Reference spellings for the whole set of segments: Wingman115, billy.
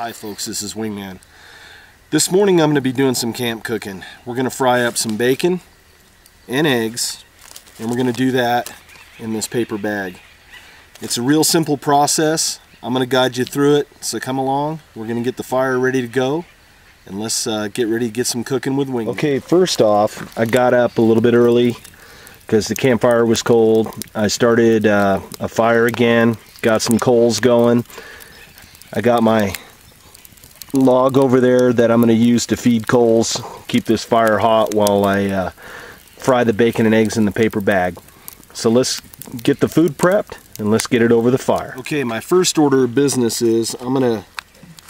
Hi folks, this is Wingman. This morning I'm going to be doing some camp cooking. We're going to fry up some bacon and eggs, and we're going to do that in this paper bag. It's a real simple process. I'm going to guide you through it, so come along. We're going to get the fire ready to go, and let's get ready to get some cooking with Wingman. Okay, first off, I got up a little bit early because the campfire was cold. I started a fire again, got some coals going. I got my log over there that I'm going to use to feed coals, keep this fire hot while I fry the bacon and eggs in the paper bag. So let's get the food prepped and let's get it over the fire. Okay, my first order of business is I'm going to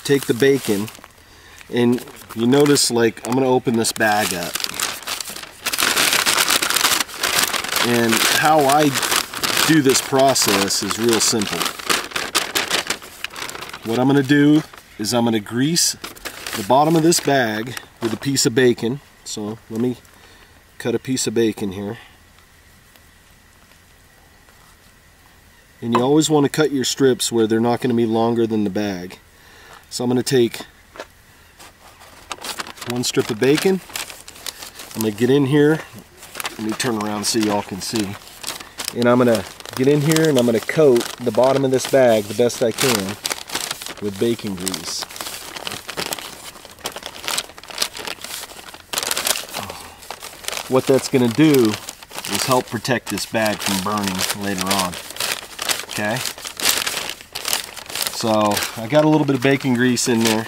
take the bacon, and you notice, like, I'm going to open this bag up. And how I do this process is real simple. What I'm going to do is I'm going to grease the bottom of this bag with a piece of bacon. So let me cut a piece of bacon here. And you always want to cut your strips where they're not going to be longer than the bag. So I'm going to take one strip of bacon. I'm going to get in here. Let me turn around so y'all can see. And I'm going to get in here and I'm going to coat the bottom of this bag the best I can with bacon grease. What that's going to do is help protect this bag from burning later on. Okay? So I got a little bit of bacon grease in there.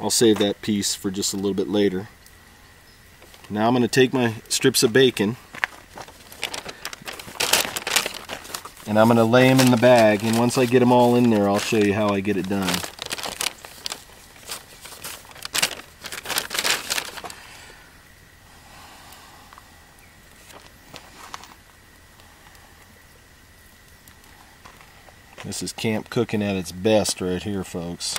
I'll save that piece for just a little bit later. Now I'm going to take my strips of bacon and I'm going to lay them in the bag, and once I get them all in there I'll show you how I get it done. This is camp cooking at its best right here, folks.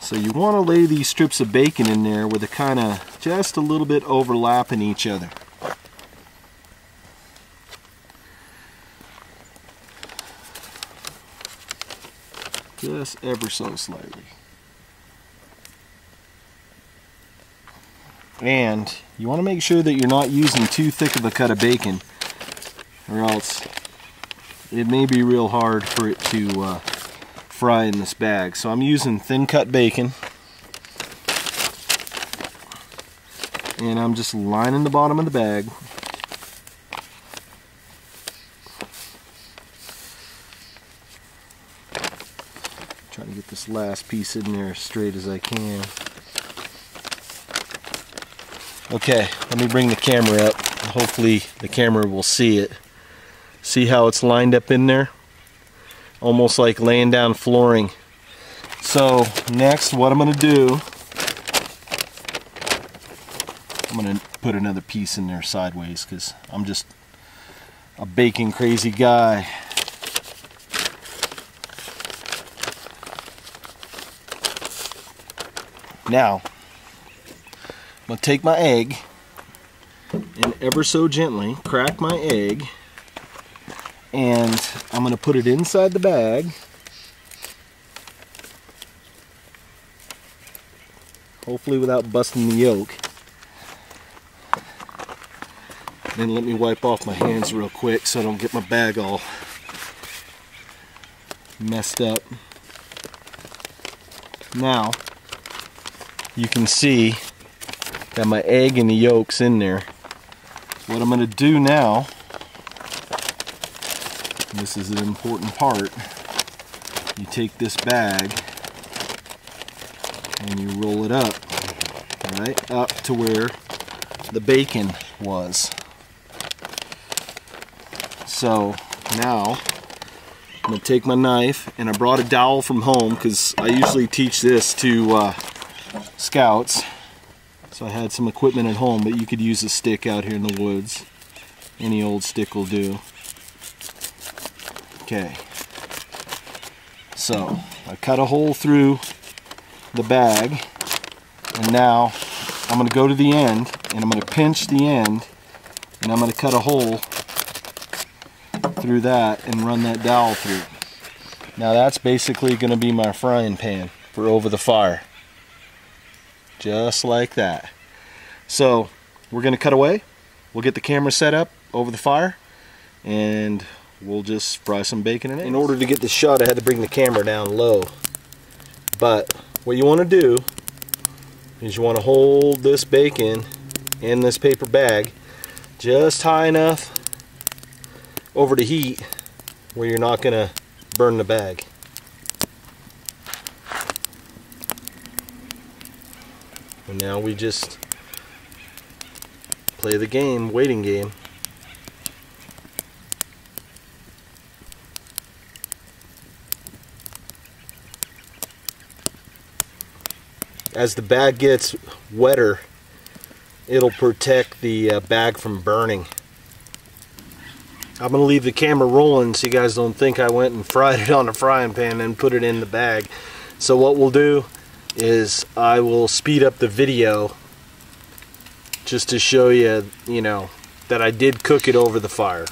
So you want to lay these strips of bacon in there where they're kind of just a little bit overlapping each other. Just ever so slightly. And you want to make sure that you're not using too thick of a cut of bacon, or else it may be real hard for it to fry in this bag. So I'm using thin cut bacon, and I'm just lining the bottom of the bag. Trying to get this last piece in there straight as I can. Okay, let me bring the camera up. Hopefully the camera will see it. See how it's lined up in there? Almost like laying down flooring. So next, what I'm going to do, I'm going to put another piece in there sideways because I'm just a bacon crazy guy. Now I'm going to take my egg and ever so gently crack my egg, and I'm going to put it inside the bag. Hopefully without busting the yolk. Then let me wipe off my hands real quick so I don't get my bag all messed up. Now you can see that my egg and the yolk's in there. What I'm going to do now, this is an important part, you take this bag and you roll it up, right up to where the bacon was. So now I'm going to take my knife, and I brought a dowel from home because I usually teach this to scouts, so I had some equipment at home, but you could use a stick out here in the woods. Any old stick will do. Okay, so I cut a hole through the bag, and now I'm going to go to the end, and I'm going to pinch the end, and I'm going to cut a hole through that and run that dowel through. Now that's basically going to be my frying pan for over the fire. Just like that. So we're going to cut away. We'll get the camera set up over the fire and we'll just fry some bacon in it. In order to get this shot, I had to bring the camera down low. But what you want to do is you want to hold this bacon in this paper bag just high enough over the heat where you're not going to burn the bag. And now we just play the game, waiting game. As the bag gets wetter, it'll protect the bag from burning. I'm going to leave the camera rolling so you guys don't think I went and fried it on a frying pan and put it in the bag. So what we'll do is I will speed up the video just to show you, you know, that I did cook it over the fire.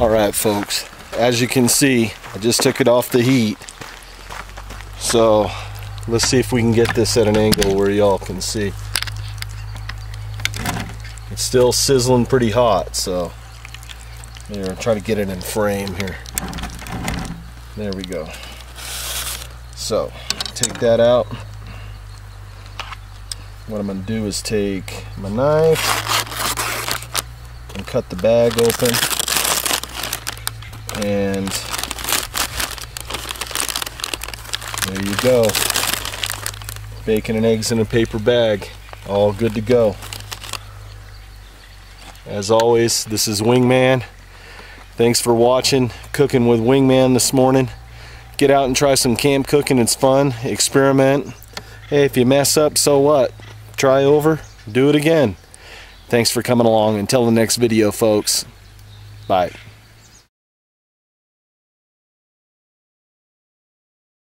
Alright folks, as you can see, I just took it off the heat. So let's see if we can get this at an angle where y'all can see. It's still sizzling pretty hot, so here, I'll try to get it in frame here. There we go. So take that out. What I'm going to do is take my knife and cut the bag open. And there you go. Bacon and eggs in a paper bag. All good to go. As always, this is Wingman. Thanks for watching Cooking with Wingman this morning. Get out and try some camp cooking. It's fun. Experiment. Hey, if you mess up, so what? Try over. Do it again. Thanks for coming along. Until the next video, folks. Bye.